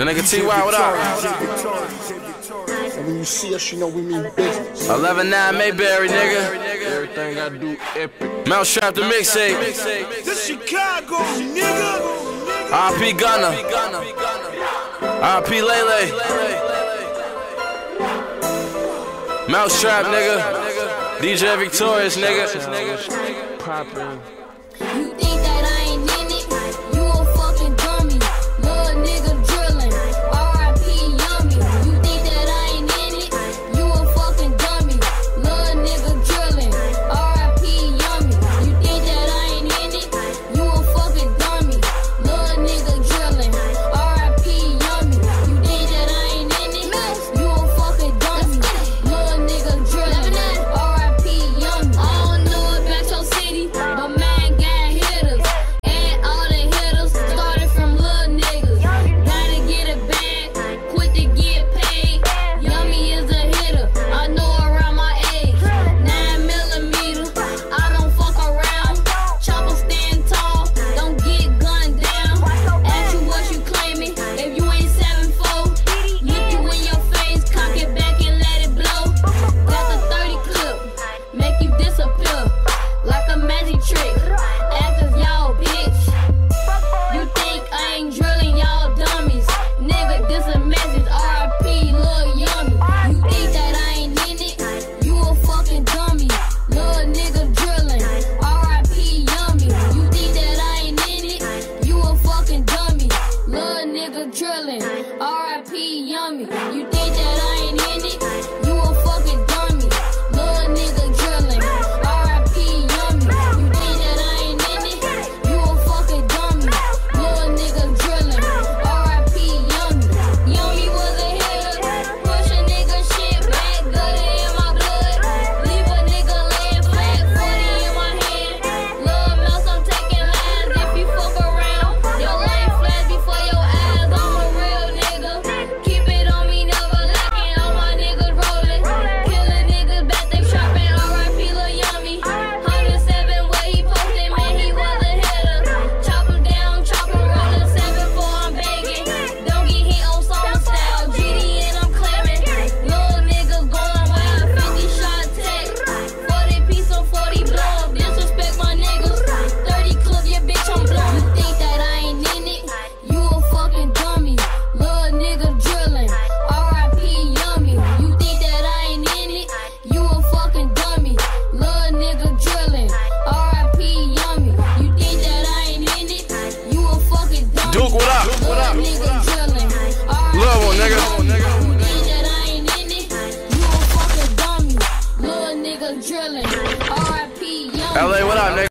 Then they can see why what up. And when you see us, you know we mean business. 11-9 Mayberry, nigga. Everything I do epic. Mousetrap the mixtape. This Chicago, nigga. R.P. Gunner. R.P. Lele. Mousetrap, nigga. DJ Victorious, nigga. Poppin'. You think that I ain't in it? You a fucking dummy, little nigga drillin'. R.I.P. Yummy. You think that I ain't in it? You a fucking dummy, little nigga drillin'. R.I.P. Yummy. You think that I ain't in it? You a fucking dummy, little nigga drillin'. R.I.P. Yummy. You think that I ain't in it? You a fucking dummy, little nigga drillin'. R.I.P. Yummy. I don't know about your city, but man. R.I.P. Yummy. You think that I ain't in it? You a fucking dummy, little nigga drillin'. R.I.P. Yummy. You think that I ain't in it? You a fucking dummy, little nigga drillin'. R.I.P. Yummy. Yummy was a hitter, push a nigga shit back, gutter in my blood, leave a nigga laying flat, 40 in my hand. Love mouse, I'm taking lines. If you fuck around, your life flies before your eyes. I'm a real nigga. L.A., what up, nigga?